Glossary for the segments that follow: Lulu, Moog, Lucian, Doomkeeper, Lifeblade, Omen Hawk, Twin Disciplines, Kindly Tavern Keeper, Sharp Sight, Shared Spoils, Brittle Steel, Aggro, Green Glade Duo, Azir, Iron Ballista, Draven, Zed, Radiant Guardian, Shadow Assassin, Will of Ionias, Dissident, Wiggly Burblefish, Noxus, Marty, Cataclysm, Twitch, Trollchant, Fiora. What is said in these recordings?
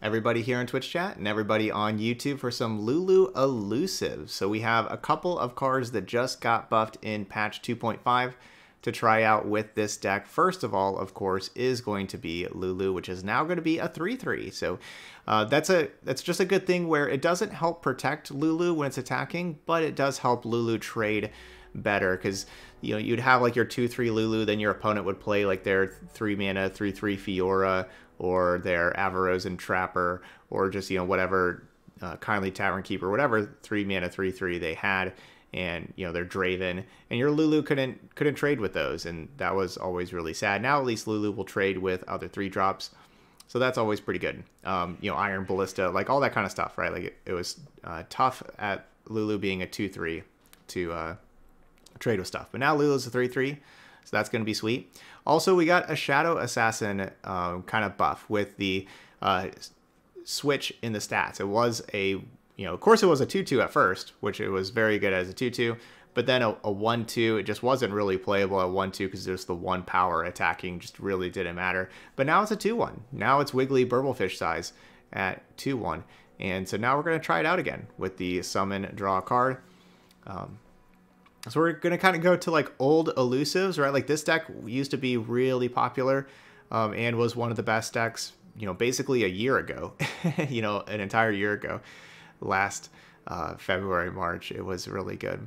Everybody here in Twitch chat and everybody on YouTube for some Lulu elusive. So we have a couple of cards that just got buffed in patch 2.5 to try out with this deck. First of all, of course, is going to be Lulu, which is now going to be a 3/3. So that's just a good thing where it doesn't help protect Lulu when it's attacking, but it does help Lulu trade better, because you know you'd have like your 2/3 Lulu, then your opponent would play like their 3 mana 3/3 Fiora, or their Avarosan Trapper, or just, you know, whatever, Kindly Tavern Keeper, whatever 3 mana 3/3 they had, and, you know, their Draven, and your Lulu couldn't trade with those, and that was always really sad. Now at least Lulu will trade with other 3-drops, so that's always pretty good. You know, Iron Ballista, like all that kind of stuff, right? Like it was tough at Lulu being a 2/3 to trade with stuff, but now Lulu's a 3/3. So that's going to be sweet. Also, we got a Shadow Assassin kind of buff with the switch in the stats. It was a, you know, of course it was a 2/2 at first, which it was very good as a 2/2, but then a 1/2, it just wasn't really playable at 1/2 because there's the 1 power attacking, just really didn't matter. But now it's a 2/1. Now it's Wiggly Burblefish size at 2/1. And so now we're going to try it out again with the summon, draw a card. So we're going to kind of go to like old elusives, right? Like this deck used to be really popular and was one of the best decks, you know, basically a year ago, you know, an entire year ago, last February, March. It was really good.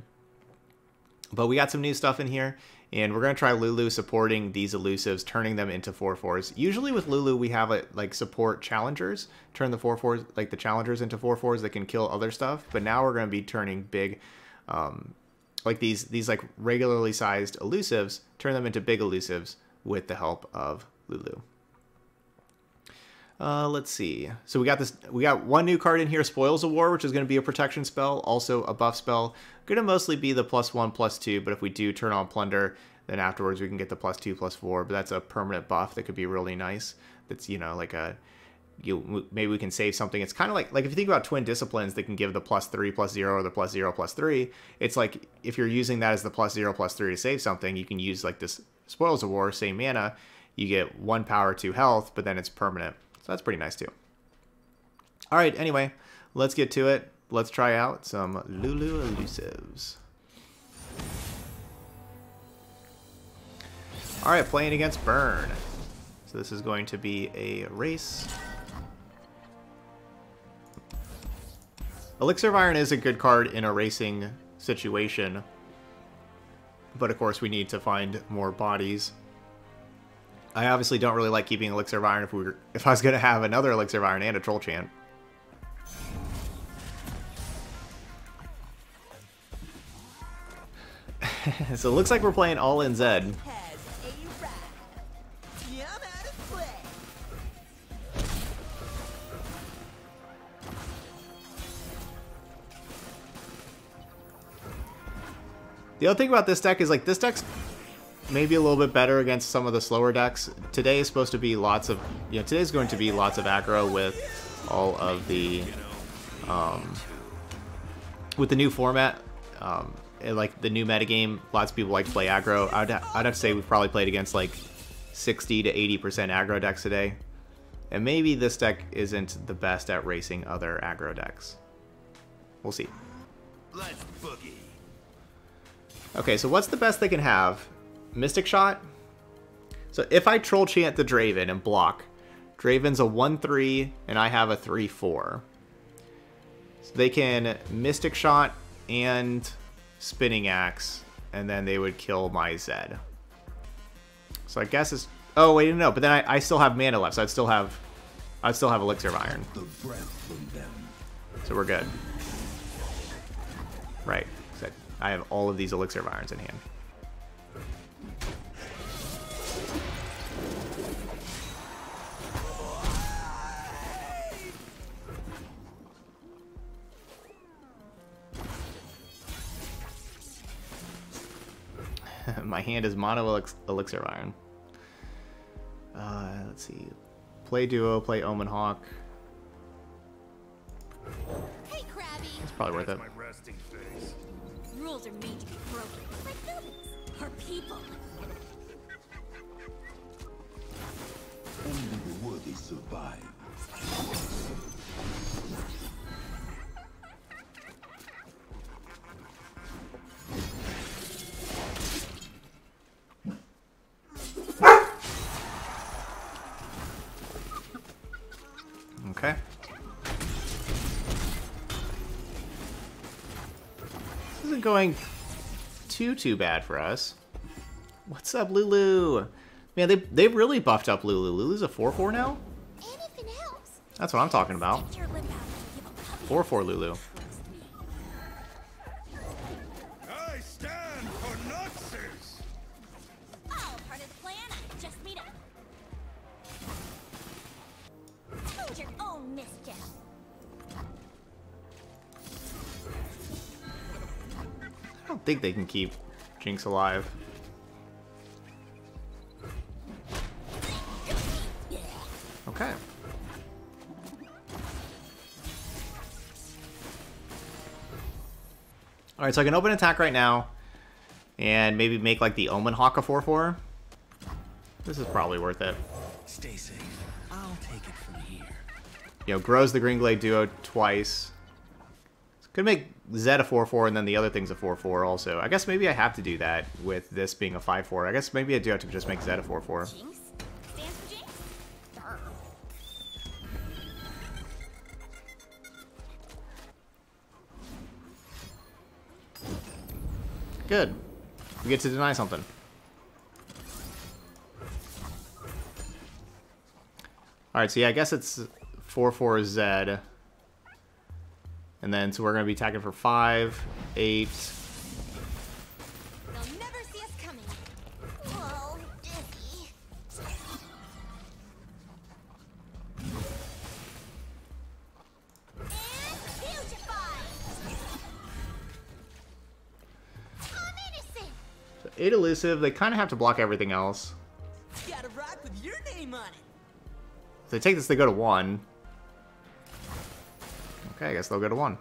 But we got some new stuff in here, and we're going to try Lulu supporting these elusives, turning them into 4/4s. Usually with Lulu, we have like support challengers, turn the 4/4s, like the challengers into 4/4s that can kill other stuff. But now we're going to be turning big, like these like regularly sized elusives, turn them into big elusives with the help of Lulu. Let's see. So we got one new card in here, Spoils of War, which is going to be a protection spell, also a buff spell. Going to mostly be the +1/+2, but if we do turn on Plunder, then afterwards we can get the +2/+4. But that's a permanent buff that could be really nice. That's, you know, like a, you, maybe we can save something. It's kind of like if you think about Twin Disciplines that can give the +3/+0 or the +0/+3, it's like if you're using that as the +0/+3 to save something, you can use like this Spoils of War, same mana, you get 1 power, 2 health, but then it's permanent. So that's pretty nice too. All right, anyway, let's get to it. Let's try out some Lulu elusives. All right, playing against Burn. So this is going to be a race. Elixir of Iron is a good card in a racing situation, but of course we need to find more bodies. I obviously don't really like keeping Elixir of Iron if I was going to have another Elixir of Iron and a Trollchant. So it looks like we're playing all in Zed. The other thing about this deck is like this deck's maybe a little bit better against some of the slower decks. Today is supposed to be lots of, you know, today's going to be lots of aggro with all of the, with the new format, and like the new metagame, lots of people like to play aggro. I'd have to say we've probably played against like 60 to 80% aggro decks today. And maybe this deck isn't the best at racing other aggro decks. We'll see. Let's boogie. Okay, so what's the best they can have? Mystic Shot? So if I Trollchant the Draven and block, Draven's a 1/3 and I have a 3/4. So they can Mystic Shot and Spinning Axe, and then they would kill my Zed. So I guess it's... oh, wait, no, but then I still have mana left, so I'd still have Elixir of Iron. So we're good. Right. I have all of these Elixir of Irons in hand. My hand is mono Elixir of Iron. Let's see. Play Duo, play Omen Hawk. Hey, Krabby. That's probably worth it. Rules are made to be broken. Like them, our people. Only the worthy survive. isn't going too bad for us. What's up, Lulu? Man, they really buffed up Lulu. Lulu's a 4-4 now? That's what I'm talking about. 4-4 Lulu. I stand for Noxus. Oh, part of the plan, I just meet up. Mind your own mischief. I don't think they can keep Jinx alive. Okay. All right, so I can open attack right now and maybe make like the Omen Hawk a 4-4. This is probably worth it. Stay safe. I'll take it from here. You know, grows the Green Glade Duo twice. Could make Zed a 4-4 and then the other thing's a 4-4 also. I guess maybe I have to do that with this being a 5-4. I guess maybe I do have to just make Zed a 4-4. Jinx? Stands for Jinx? Good. We get to deny something. Alright, so yeah, I guess it's 4-4 Zed. And then, so we're going to be attacking for 5, 8. They'll never see us coming. Whoa, dizzy. And beautify. I'm innocent. So 8 elusive. They kind of have to block everything else. Got a rock with your name on it. If they take this, they go to 1. Okay, I guess they'll go to 1.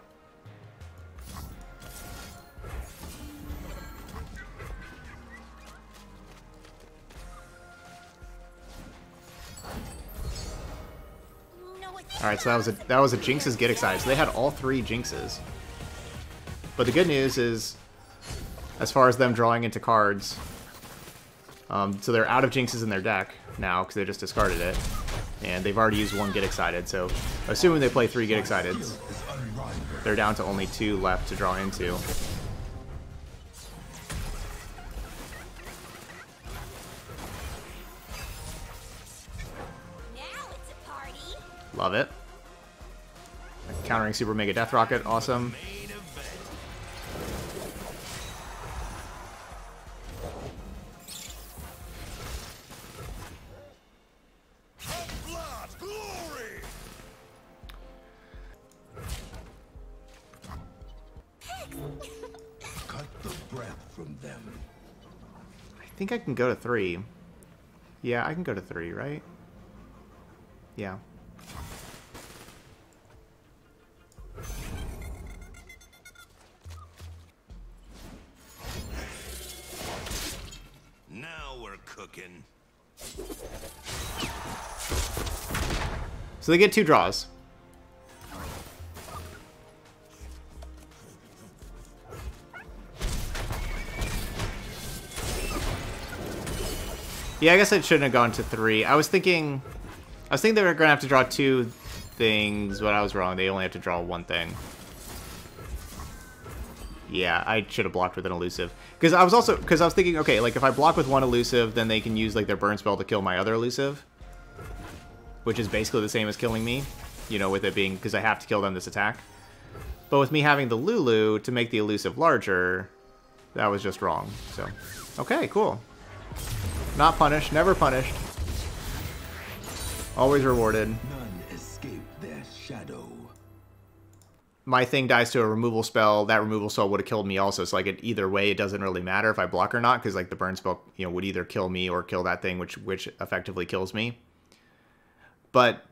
Alright, so that was a Jinx's Get Excited. So they had all 3 Jinxes. But the good news is, as far as them drawing into cards, so they're out of Jinxes in their deck now because they just discarded it. And they've already used 1 Get Excited, so assuming they play 3 Get Exciteds, they're down to only 2 left to draw into. Now it's a party. Love it. Countering Super Mega Death Rocket, awesome. I think I can go to 3. Yeah, I can go to 3, right? Yeah. Now we're cooking. So they get 2 draws. Yeah, I guess I shouldn't have gone to 3. I was thinking they were gonna have to draw 2 things, but I was wrong. They only have to draw 1 thing. Yeah, I should have blocked with an elusive. Because I was thinking, okay, like if I block with 1 elusive, then they can use like their burn spell to kill my other elusive, which is basically the same as killing me, you know, with it being because I have to kill them this attack. But with me having the Lulu to make the elusive larger, that was just wrong. So, okay, cool. Not punished, never punished. Always rewarded. None escape their shadow. My thing dies to a removal spell. That removal spell would have killed me also. So like it, either way, it doesn't really matter if I block or not, because like the burn spell, you know, would either kill me or kill that thing, which effectively kills me. But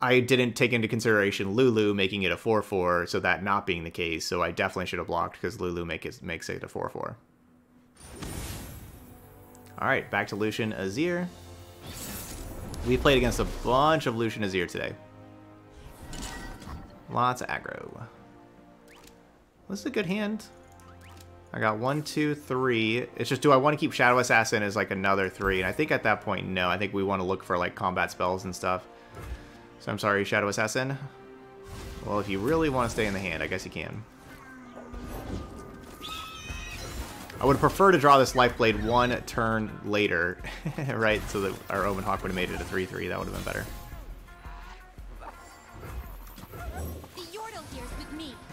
I didn't take into consideration Lulu making it a 4-4, so that not being the case. So I definitely should have blocked because Lulu makes it a 4-4. Alright, back to Lucian Azir. We played against a bunch of Lucian Azir today. Lots of aggro. This is a good hand. I got 1, 2, 3. It's just, do I want to keep Shadow Assassin as like another 3? And I think at that point, no. I think we want to look for like combat spells and stuff. So I'm sorry, Shadow Assassin. Well, if you really want to stay in the hand, I guess you can. I would prefer to draw this Lifeblade one turn later, right? So that our Omen Hawk would have made it a 3-3. That would have been better.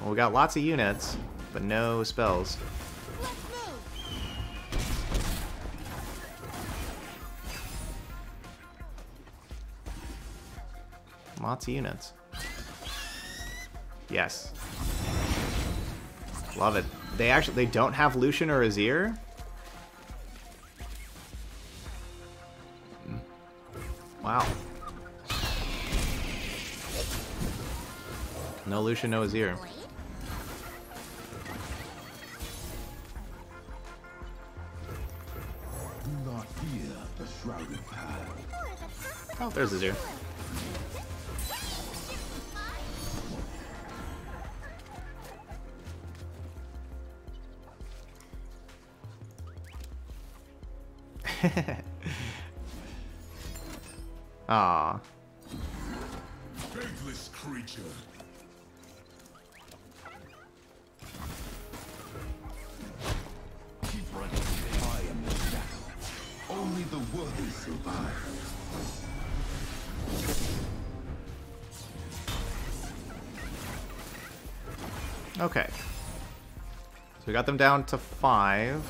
Well, we got lots of units, but no spells. Let's move. Lots of units. Yes. Love it. They don't have Lucian or Azir. Wow. No Lucian, no Azir. Oh, there's Azir. Ah. Faithless creature. Keep running. I am the shadow. Only the worthy survive. Okay. So we got them down to 5.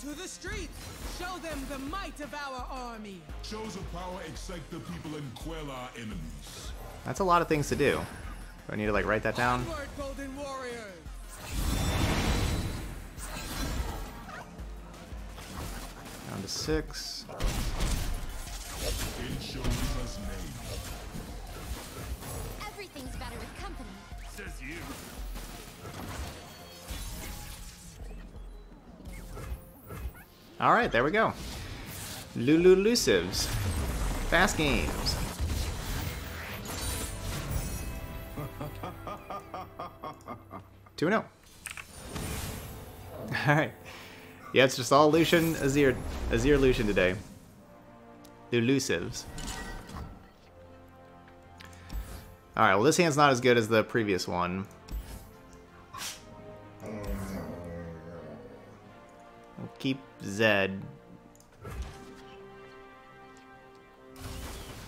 To the streets. Show them the might of our army. Shows of power excite the people and quell our enemies. That's a lot of things to do. I need to like write that down. Onward, golden warriors. Down to 6. It shows us name. Everything's better with company. Says you. All right, there we go. Lulu elusives, fast games. Two and 0. All right. Yeah, it's just all Lucian, Azir, Lucian today. Elusives. All right. Well, this hand's not as good as the previous one. Keep Zed.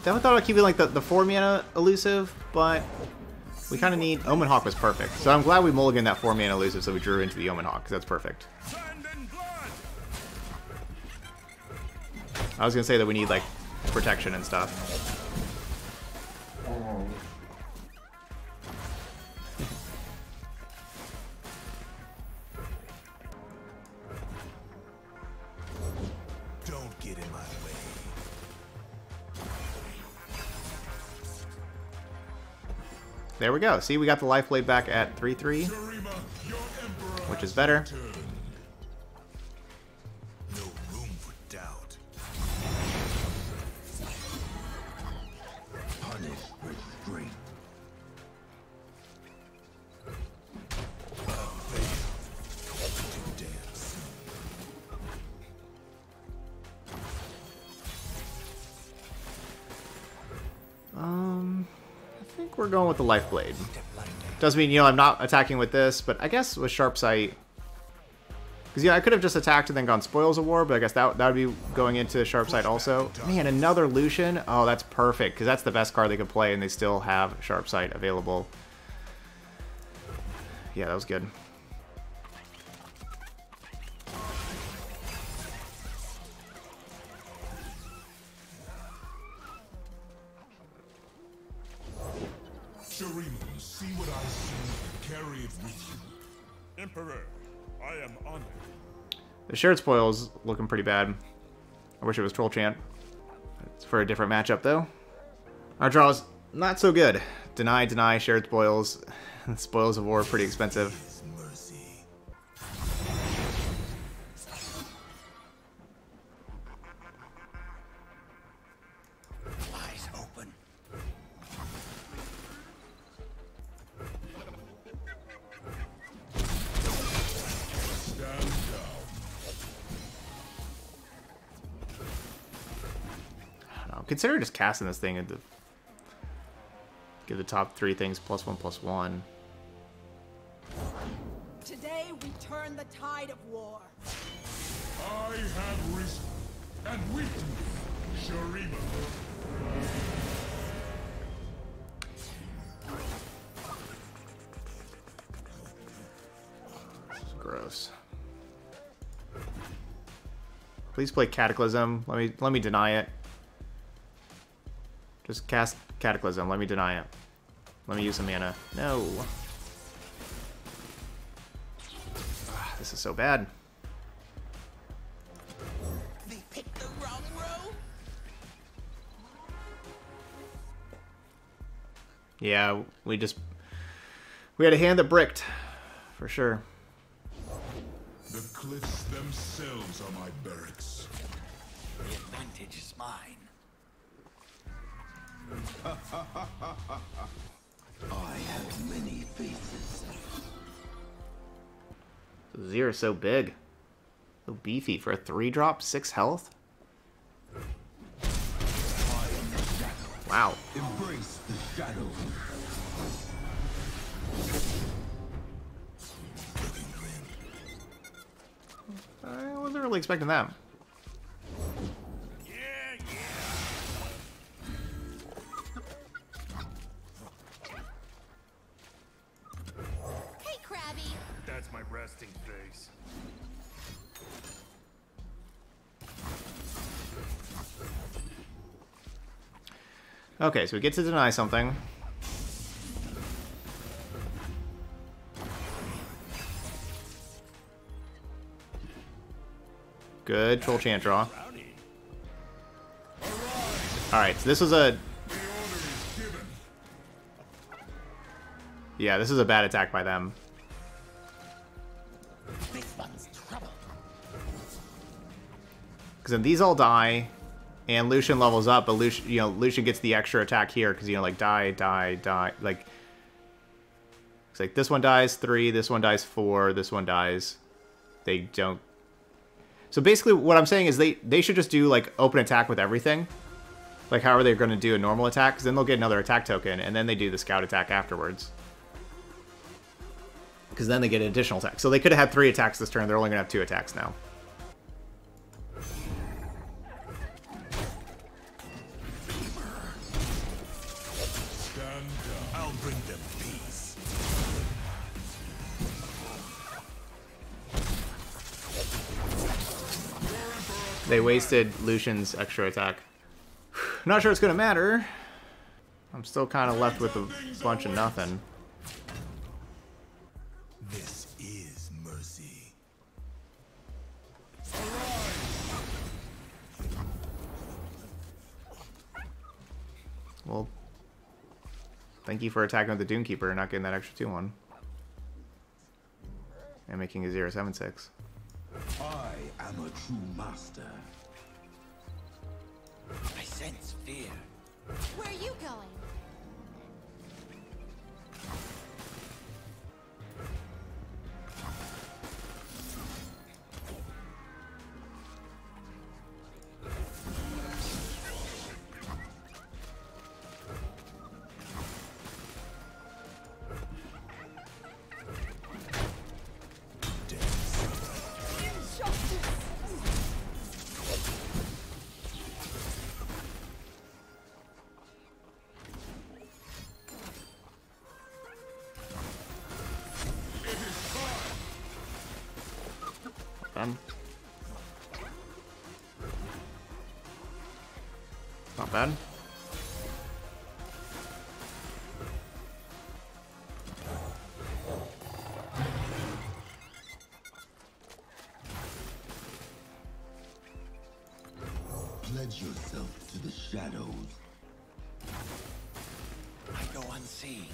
Definitely thought about keeping like the 4-mana elusive, but we kind of need... Omen Hawk was perfect. So I'm glad we mulliganed that 4-mana elusive so we drew into the Omen Hawk, because that's perfect. I was going to say that we need like protection and stuff. There we go. See, we got the Lifeblade back at 3-3, which is better. No room for doubt. Punish restraint. We're going with the Lifeblade. Doesn't mean, you know, I'm not attacking with this, but I guess with Sharp Sight, because yeah, I could have just attacked and then gone Spoils of War, but I guess that would be going into Sharp Sight also. Man, another Lucian. Oh, that's perfect, because that's the best card they could play, and they still have Sharp Sight available. Yeah, that was good. Shurima, see what I see, carry it with you. Emperor, I am honored. The Shared Spoils looking pretty bad. I wish it was Trollchant. It's for a different matchup, though. Our draw is not so good. Deny, deny, Shared Spoils. Spoils of War are pretty expensive. Consider just casting this thing and give the top 3 things +1/+1. Today we turn the tide of war. have risen, and with you, Shurima. Gross. Please play Cataclysm. Let me deny it. Just cast Cataclysm. Let me deny it. Let me use the mana. No. Ah, this is so bad. They picked the wrong row. Yeah, we had a hand that bricked, for sure. The cliffs themselves are my barracks. The advantage is mine. I have many faces. Azir is so big. So beefy for a 3-drop, 6 health? Wow. Embrace the shadow. I wasn't really expecting that. Hey, Krabby. That's my resting face. Okay, so we get to deny something. Good Trollchant draw. Alright, so this was a... Yeah, this is a bad attack by them. Because then these all die, and Lucian levels up, but Lucian, you know, Lucian gets the extra attack here, because, you know, like, die. Like, it's like, this one dies 3, this one dies 4, this one dies. They don't... So basically what I'm saying is they should just do like open attack with everything. Like how are they going to do a normal attack? Because then they'll get another attack token and then they do the scout attack afterwards. Because then they get an additional attack. So they could have had 3 attacks this turn. They're only going to have 2 attacks now. Stand up. I'll bring them peace. They wasted Lucian's extra attack. Not sure it's gonna matter. I'm still kind of left with a bunch of nothing. This is mercy. Well, thank you for attacking with the Doomkeeper and not getting that extra 2/1, and making a 0/7/6. I am a true master. I sense fear. Where are you going? Not bad. Pledge yourself to the shadows. I go unseen.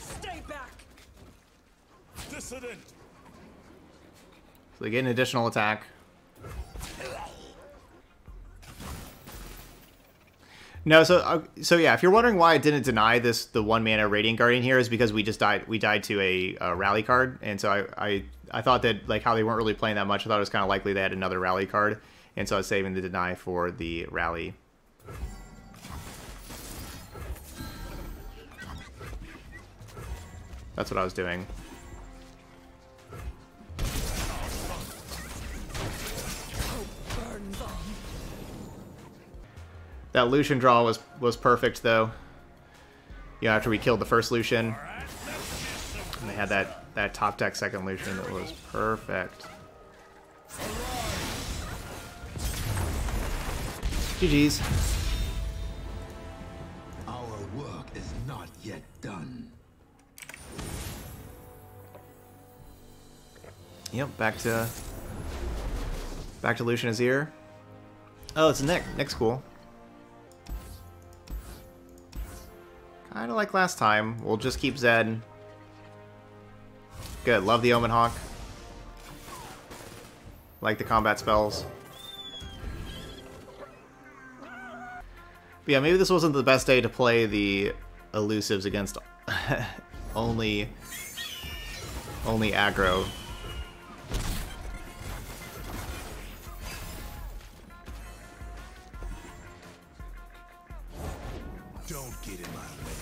Stay back. Dissident. So they get an additional attack. No, so yeah, if you're wondering why I didn't deny this the 1-mana Radiant Guardian here is because we died to a rally card, and so I thought that like how they weren't really playing that much, I thought it was kind of likely they had another rally card, and so I was saving the deny for the rally. That's what I was doing. That Lucian draw was perfect, though. You know, after we killed the first Lucian, and they had that top deck second Lucian that was perfect. GG's. Our work is not yet done. Yep, back to Lucian Azir. Oh, it's Nick. Nick's cool. Kinda like last time. We'll just keep Zed. Good. Love the Omen Hawk. Like the combat spells. But yeah, maybe this wasn't the best day to play the elusives against only aggro. Don't get in my way.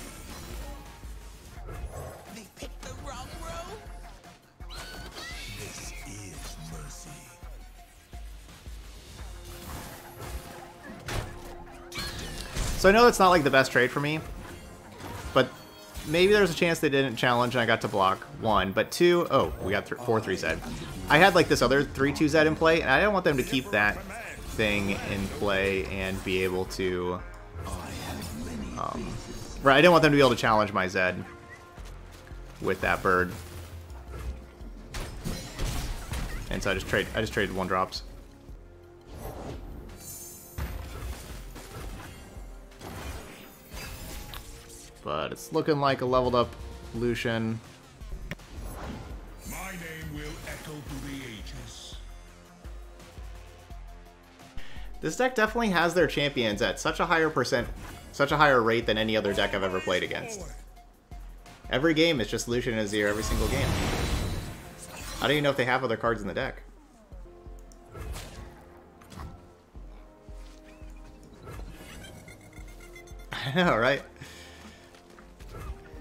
They picked the wrong road. This is mercy. So I know that's not like the best trade for me, but maybe there's a chance they didn't challenge and I got to block one, but two. Oh, we got 4-3 Zed. I had like this other 3-2 Zed in play, and I didn't want them to keep that thing in play and be able to. Right, I didn't want them to be able to challenge my Zed with that bird, and so I just traded 1-drops. But it's looking like a leveled up Lucian. My name will echo through the ages. This deck definitely has their champions at such a higher rate than any other deck I've ever played against. Every game is just Lucian and Azir every single game. I don't even know if they have other cards in the deck. I know, right?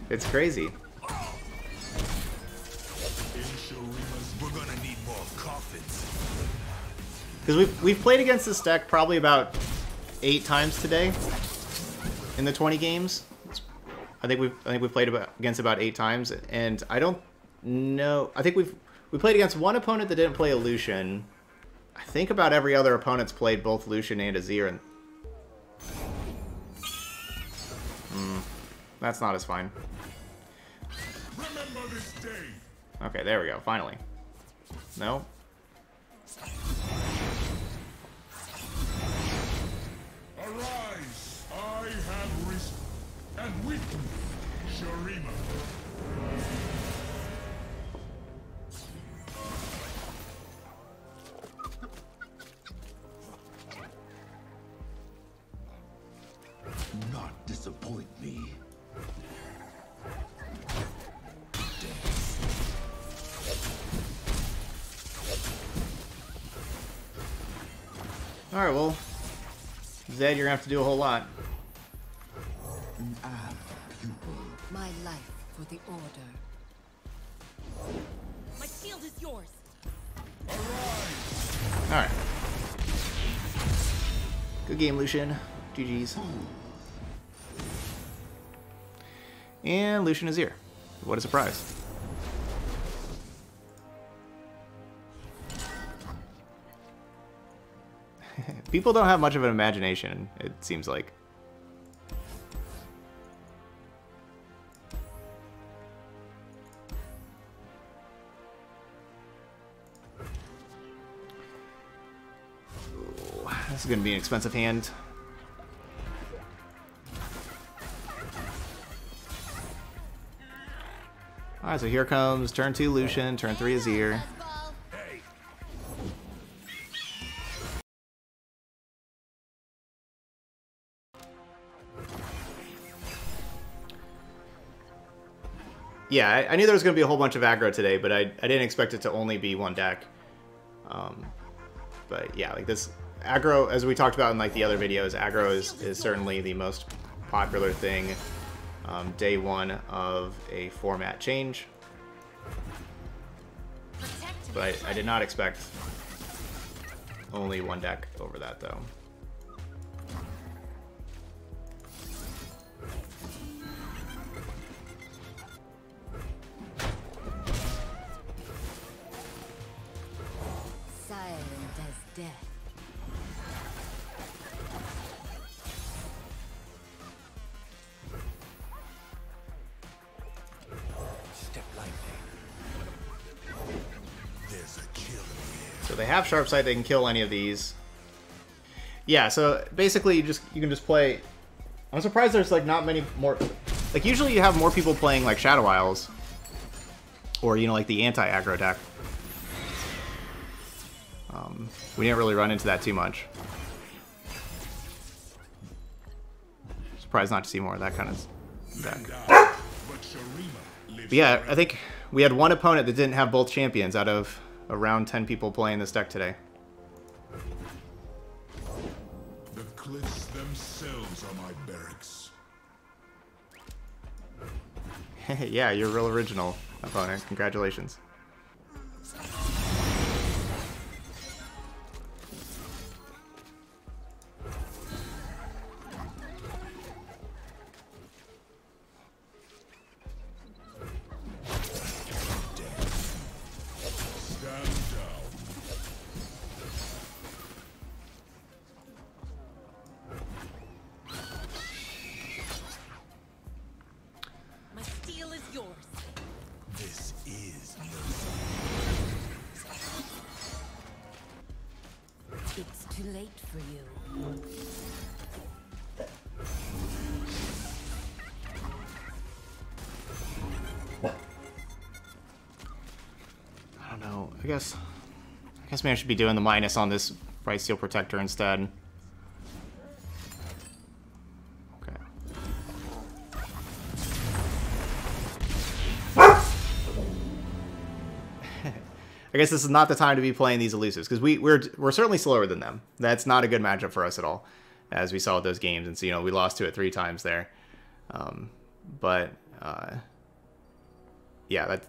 It's crazy. Because we've played against this deck probably about 8 times today. In the 20 games, I think we've played against about 8 times, and I don't know. I think we played against one opponent that didn't play a Lucian. I think about every other opponent's played both Lucian and Azir, and that's not as fine. Remember this day. Okay, there we go. Finally, no. And with me, Shurima. Not disappoint me. All right, well, Zed, you're gonna have to do a whole lot. My life for the order. My shield is yours. All right. Good game, Lucian. GG's. And Lucian Azir. What a surprise. People don't have much of an imagination, it seems like. This is going to be an expensive hand. Alright, so here comes turn 2 Lucian, turn 3 Azir. Yeah, I knew there was going to be a whole bunch of aggro today, but I didn't expect it to only be one deck. But yeah, like this. Aggro, as we talked about in like the other videos, aggro is certainly the most popular thing day one of a format change. But I did not expect only one deck over that, though. Have Sharp Sight, they can kill any of these. Yeah, so basically you can just play. I'm surprised there's like not many more. Like usually you have more people playing like Shadow Isles or, you know, like the anti-aggro deck. We didn't really run into that too much. Surprised not to see more of that kind of deck. But yeah, I think we had one opponent that didn't have both champions out of around 10 people playing this deck today. The cliffs themselves are my barracks. Yeah, you're real original, opponent. Congratulations. I guess maybe I should be doing the minus on this Price Seal Protector instead. Okay. I guess this is not the time to be playing these elusives, because we're certainly slower than them. That's not a good matchup for us at all, as we saw with those games. And so, you know, we lost to it 3 times there. Yeah, that's...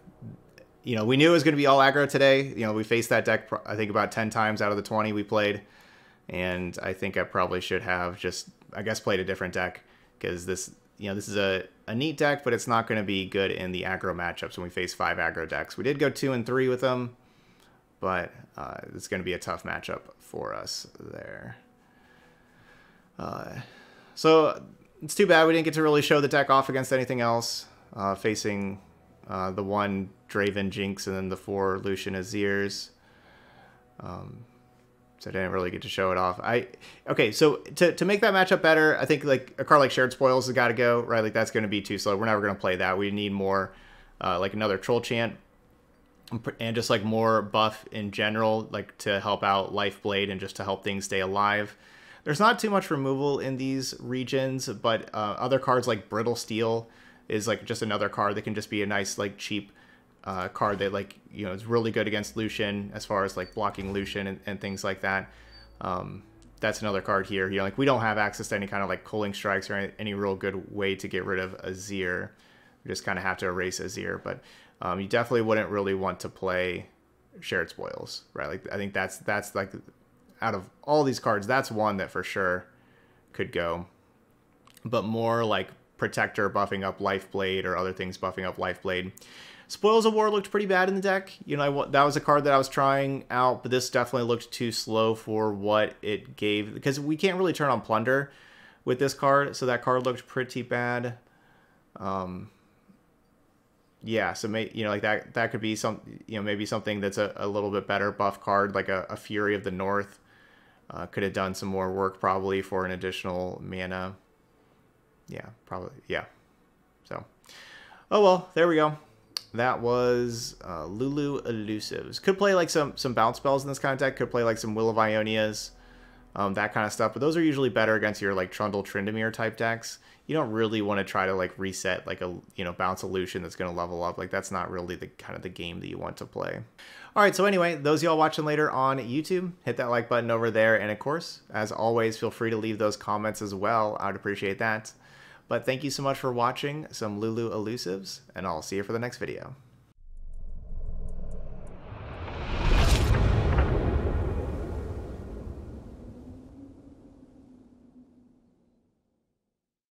You know, we knew it was going to be all aggro today. You know, we faced that deck, I think, about 10 times out of the 20 we played. And I think I probably should have just, I guess, played a different deck. Because this, you know, this is a neat deck, but it's not going to be good in the aggro matchups when we face 5 aggro decks. We did go 2 and 3 with them, but it's going to be a tough matchup for us there. So it's too bad we didn't get to really show the deck off against anything else, facing... the 1 Draven, Jinx, and then the 4 Lucian, Azirs. So I didn't really get to show it off. Okay, so to make that matchup better, I think like a card like Shared Spoils has got to go, right? Like that's going to be too slow. We're never going to play that. We need more, like another Trollchant, and just like more buff in general, like to help out Lifeblade and just to help things stay alive. There's not too much removal in these regions, but other cards like Brittle Steel is like just another card that can just be a nice like cheap card that, like, you know, is really good against Lucian as far as like blocking Lucian and things like that. That's another card here. You know, like we don't have access to any kind of like Culling Strikes or any real good way to get rid of Azir. We just kind of have to erase Azir, but you definitely wouldn't really want to play Shared Spoils, right? Like I think that's like out of all these cards, that's one that for sure could go, but more like Protector buffing up Lifeblade or other things buffing up Lifeblade. Spoils of War looked pretty bad in the deck. You know, that was a card that I was trying out, but this definitely looked too slow for what it gave, because we can't really turn on Plunder with this card, so that card looked pretty bad. Yeah, so you know, like that could be some, you know, maybe something that's a little bit better buff card, like a Fury of the North. Could have done some more work probably for an additional mana. Yeah, probably, yeah. So, oh well, there we go. That was Lulu Elusives. Could play like some bounce spells in this kind of deck. Could play like some Will of Ionias, that kind of stuff. But those are usually better against your like Trundle Tryndamere type decks. You don't really want to try to like reset like a, you know, bounce illusion that's going to level up. Like that's not really the kind of the game that you want to play. All right, so anyway, those of y'all watching later on YouTube, hit that like button over there. And of course, as always, feel free to leave those comments as well. I'd appreciate that. But thank you so much for watching some Lulu Elusives, and I'll see you for the next video.